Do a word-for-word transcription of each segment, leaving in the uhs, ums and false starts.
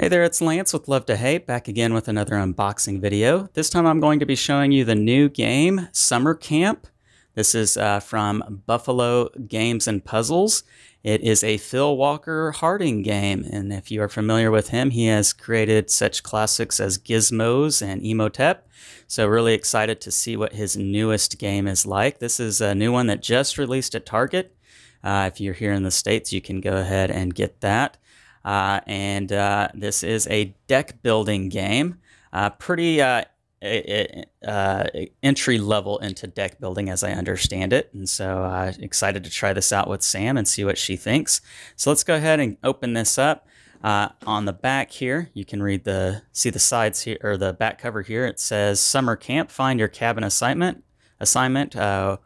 Hey there, it's Lance with Love to Hate, back again with another unboxing video. This time I'm going to be showing you the new game, Summer Camp. This is uh, from Buffalo Games and Puzzles. It is a Phil Walker-Harding game, and if you are familiar with him, he has created such classics as Gizmos and Emotep. So really excited to see what his newest game is like. This is a new one that just released at Target. Uh, if you're here in the States, you can go ahead and get that. Uh, and uh, this is a deck building game, uh, pretty uh, uh, entry level into deck building as I understand it. And so uh, excited to try this out with Sam and see what she thinks. So let's go ahead and open this up. Uh, on the back here, you can read the, see the sides here, or the back cover here. It says Summer Camp, find your cabin assignment, assignment, uh,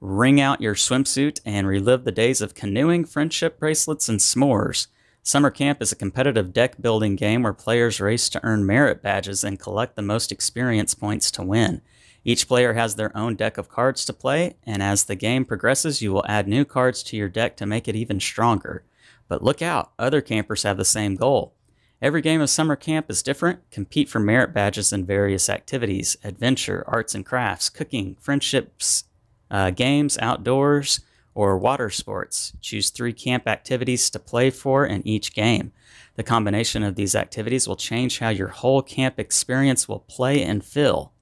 wring out your swimsuit and relive the days of canoeing, friendship bracelets, and s'mores. Summer Camp is a competitive deck-building game where players race to earn merit badges and collect the most experience points to win. Each player has their own deck of cards to play, and as the game progresses, you will add new cards to your deck to make it even stronger. But look out, other campers have the same goal. Every game of Summer Camp is different. Compete for merit badges in various activities, adventure, arts and crafts, cooking, friendships, uh, games, outdoors, or water sports. Choose three camp activities to play for in each game. The combination of these activities will change how your whole camp experience will play and feel.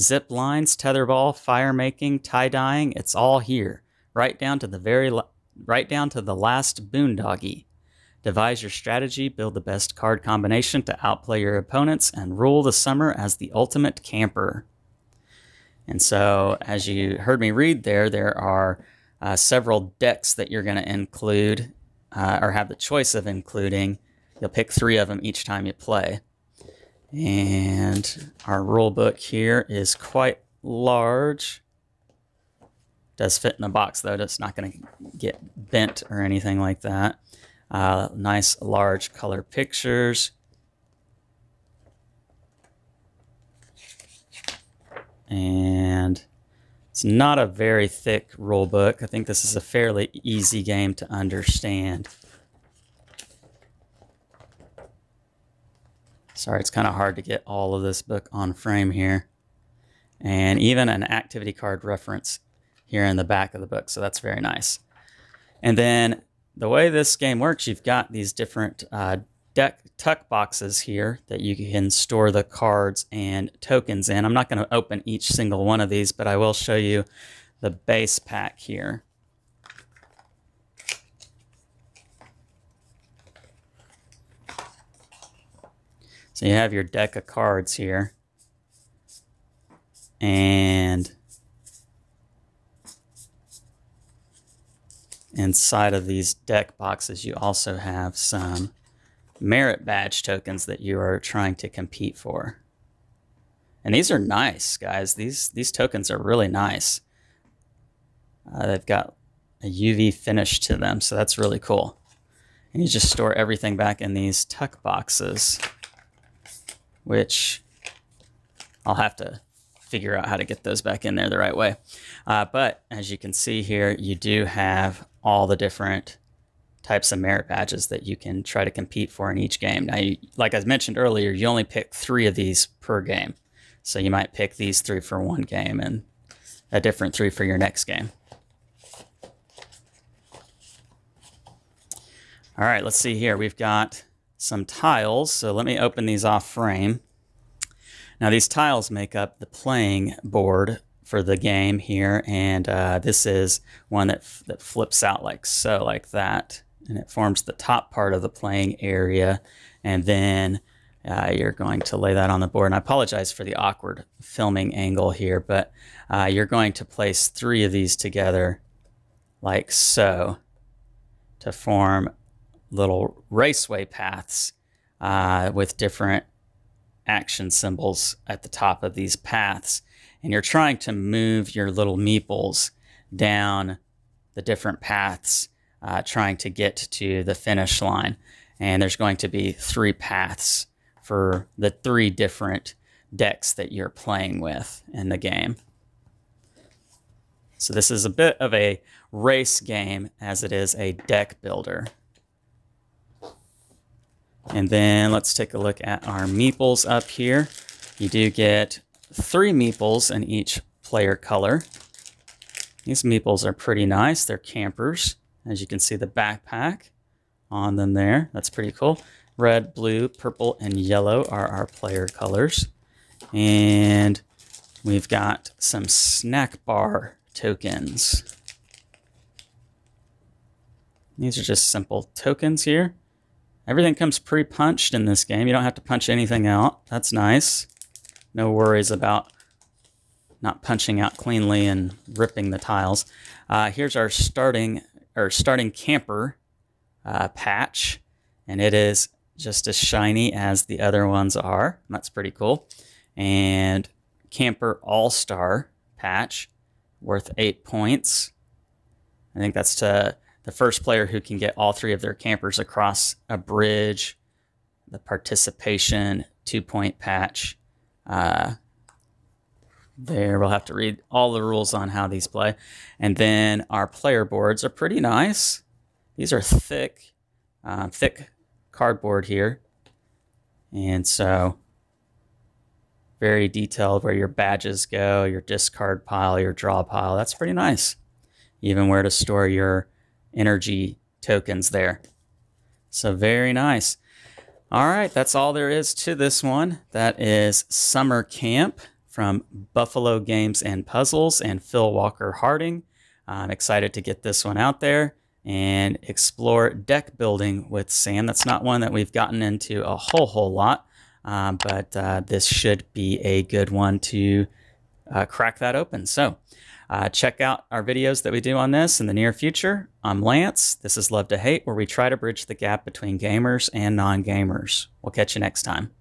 Zip lines, tetherball, fire making, tie-dyeing, it's all here, right down to the very right down to the last boondoggie. Devise your strategy, build the best card combination to outplay your opponents, and rule the summer as the ultimate camper. And so, as you heard me read there, there are Uh, several decks that you're going to include uh, or have the choice of including. You'll pick three of them each time you play. And our rule book here is quite large. Does fit in a box though. It's not going to get bent or anything like that. Uh, nice large color pictures. And it's not a very thick rule book. I think this is a fairly easy game to understand. Sorry, it's kind of hard to get all of this book on frame here. And even an activity card reference here in the back of the book, so that's very nice. And then the way this game works, you've got these different uh, deck tuck boxes here that you can store the cards and tokens in. I'm not going to open each single one of these, but I will show you the base pack here. So you have your deck of cards here, and inside of these deck boxes you also have some merit badge tokens that you are trying to compete for. And these are nice, guys. These these tokens are really nice. Uh, they've got a U V finish to them, so that's really cool. And you just store everything back in these tuck boxes, which I'll have to figure out how to get those back in there the right way. Uh, but as you can see here, you do have all the different types of merit badges that you can try to compete for in each game. Now, you, like I mentioned earlier, you only pick three of these per game. So you might pick these three for one game and a different three for your next game. All right, let's see here. We've got some tiles. So let me open these off frame. Now, these tiles make up the playing board for the game here. And uh, this is one that, f that flips out like so, like that. And it forms the top part of the playing area. And then uh, you're going to lay that on the board. And I apologize for the awkward filming angle here, but uh, you're going to place three of these together like so to form little raceway paths uh, with different action symbols at the top of these paths. And you're trying to move your little meeples down the different paths, Uh, trying to get to the finish line. And there's going to be three paths for the three different decks that you're playing with in the game. So this is a bit of a race game as it is a deck builder. And then let's take a look at our meeples up here. You do get three meeples in each player color. These meeples are pretty nice. They're campers. As you can see, the backpack on them there. That's pretty cool. Red, blue, purple, and yellow are our player colors. And we've got some snack bar tokens. These are just simple tokens here. Everything comes pre-punched in this game. You don't have to punch anything out. That's nice. No worries about not punching out cleanly and ripping the tiles. Uh, here's our starting or starting camper uh, patch, and it is just as shiny as the other ones are. That's pretty cool. And camper all-star patch worth eight points. I think that's to the first player who can get all three of their campers across a bridge. The participation two-point patch. Uh, there, we'll have to read all the rules on how these play. And then our player boards are pretty nice. These are thick, uh, thick cardboard here. And so very detailed where your badges go, your discard pile, your draw pile. That's pretty nice. Even where to store your energy tokens there. So very nice. All right, that's all there is to this one. That is Summer Camp from Buffalo Games and Puzzles and Phil Walker-Harding. I'm excited to get this one out there and explore deck building with Sam. That's not one that we've gotten into a whole, whole lot, uh, but uh, this should be a good one to uh, crack that open. So uh, check out our videos that we do on this in the near future. I'm Lance. This is Love to Hate, where we try to bridge the gap between gamers and non-gamers. We'll catch you next time.